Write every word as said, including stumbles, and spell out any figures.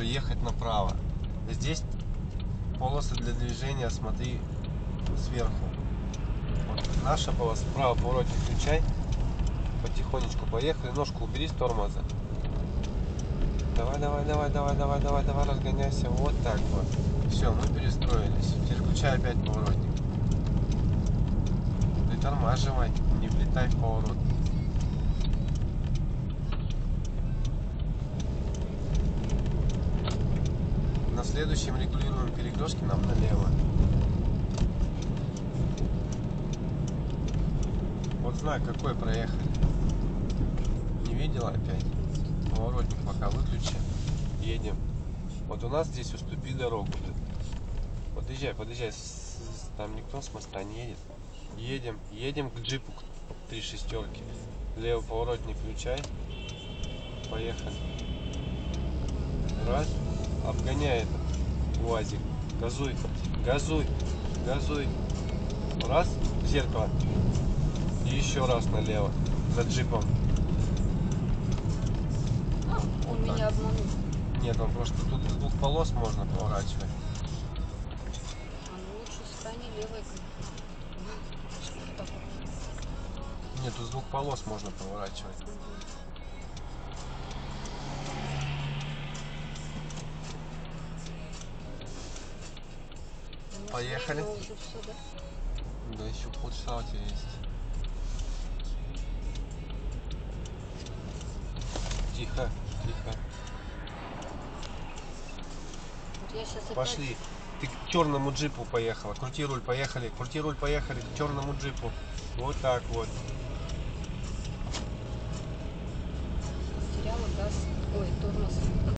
уже ехать направо. Здесь полосы для движения, смотри сверху. Вот наша полоса, справа поворотник включай. Потихонечку поехали, ножку убери с тормоза. Давай, давай, давай, давай, давай, давай, давай, разгоняйся. Вот так вот. Все, мы перестроились. Переключай опять поворотник. Притормаживай, не влетай в поворот. На следующем регулируем перекрестки нам налево. Вот знак какой проехали. Не видела опять? Поворотник пока выключи. Едем. Вот у нас здесь уступи дорогу. Подъезжай, подъезжай. Там никто с моста не едет. Едем, едем к джипу. Три шестерки. Левый поворотник включай. Поехали. Раз. Обгоняет УАЗик. Газуй, газуй, газуй. Раз. В зеркало. И еще раз налево. За джипом. Он меня обманул. Нет, он просто тут из двух полос можно поворачивать. А ну лучше стань левой. Нет, тут из двух полос можно поворачивать. Угу. Поехали. Все, да? Да, еще полчаса у тебя есть. Тихо. Тихо. Вот пошли. Ты к черному джипу поехала. Крути руль, поехали. Крути руль, поехали. К черному джипу. Вот так вот. Потеряла газ. Ой, тормоз.